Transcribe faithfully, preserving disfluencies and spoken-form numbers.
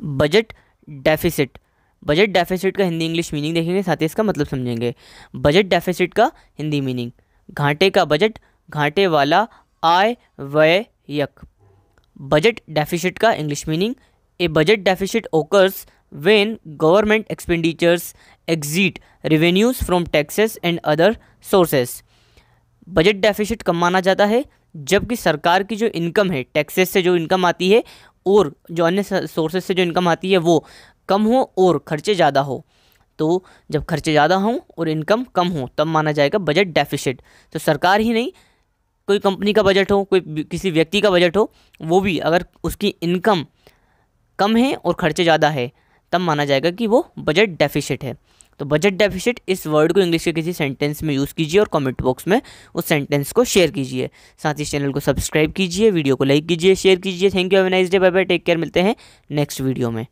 Budget deficit. Budget deficit का Hindi English meaning देखेंगे, साथ ही इसका मतलब समझेंगे। बजट डेफिसिट का हिंदी मीनिंग, घाटे का बजट, घाटे वाला, आय व्यय यक। बजट डेफिसिट का English meaning, a budget deficit occurs when government expenditures exceed revenues from taxes and other sources। Budget deficit कब माना जाता है? जबकि सरकार की जो इनकम है, टैक्सेस से जो इनकम आती है और जो अन्य सोर्सेज से जो इनकम आती है वो कम हो और खर्चे ज़्यादा हो। तो जब खर्चे ज़्यादा हों और इनकम कम हो तब माना जाएगा बजट डेफिसिट। तो सरकार ही नहीं, कोई कंपनी का बजट हो, कोई किसी व्यक्ति का बजट हो, वो भी अगर उसकी इनकम कम है और खर्चे ज़्यादा है तब माना जाएगा कि वो बजट डेफिसिट है। तो बजट डेफिसिट इस वर्ड को इंग्लिश के किसी सेंटेंस में यूज़ कीजिए और कमेंट बॉक्स में उस सेंटेंस को शेयर कीजिए। साथ ही चैनल को सब्सक्राइब कीजिए, वीडियो को लाइक कीजिए, शेयर कीजिए। Thank you, have a nice day, bye bye, take care. मिलते हैं नेक्स्ट वीडियो में।